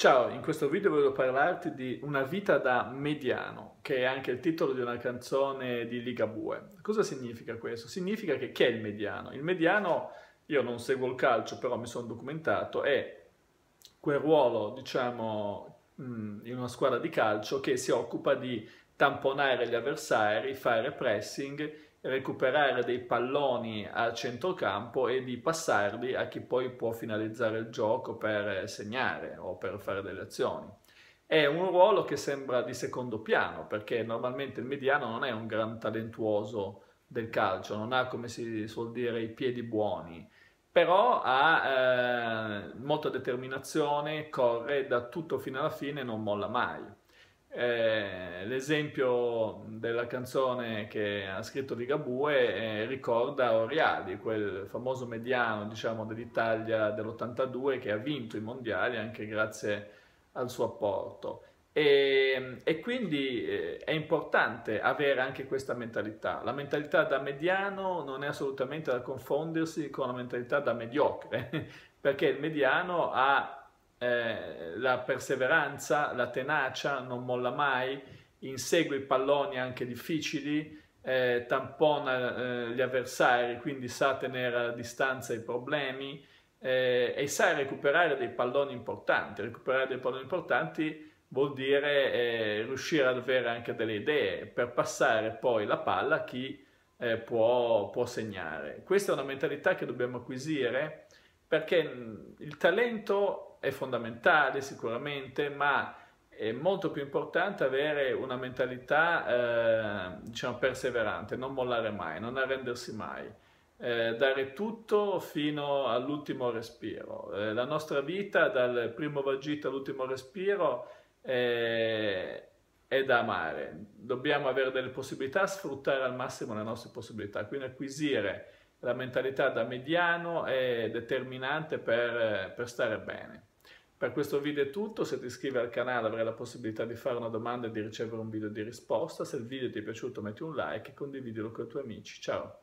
Ciao, in questo video voglio parlarti di Una vita da mediano, che è anche il titolo di una canzone di Ligabue. Cosa significa questo? Significa che chi è il mediano? Il mediano, io non seguo il calcio, però mi sono documentato, è quel ruolo, diciamo, in una squadra di calcio che si occupa di tamponare gli avversari, fare pressing, recuperare dei palloni a centrocampo e di passarli a chi poi può finalizzare il gioco per segnare o per fare delle azioni. È un ruolo che sembra di secondo piano, perché normalmente il mediano non è un gran talentuoso del calcio, non ha, come si suol dire, i piedi buoni, però ha molta determinazione, corre da tutto fino alla fine e non molla mai. L'esempio della canzone che ha scritto Ligabue ricorda Oriali, quel famoso mediano, diciamo, dell'Italia dell'82 che ha vinto i mondiali anche grazie al suo apporto. E quindi è importante avere anche questa mentalità. La mentalità da mediano non è assolutamente da confondersi con la mentalità da mediocre, perché il mediano ha la perseveranza, la tenacia, non molla mai, insegue i palloni anche difficili, tampona gli avversari, quindi sa tenere a distanza i problemi e sa recuperare dei palloni importanti. Recuperare dei palloni importanti vuol dire riuscire ad avere anche delle idee per passare poi la palla a chi può segnare. Questa è una mentalità che dobbiamo acquisire, perché il talento è fondamentale sicuramente, ma è molto più importante avere una mentalità diciamo perseverante, non mollare mai, non arrendersi mai, dare tutto fino all'ultimo respiro. La nostra vita, dal primo vagito all'ultimo respiro, è da amare. Dobbiamo avere delle possibilità, sfruttare al massimo le nostre possibilità, quindi acquisire la mentalità da mediano è determinante per stare bene. Per questo video è tutto. Se ti iscrivi al canale avrai la possibilità di fare una domanda e di ricevere un video di risposta. Se il video ti è piaciuto metti un like e condividilo con i tuoi amici. Ciao!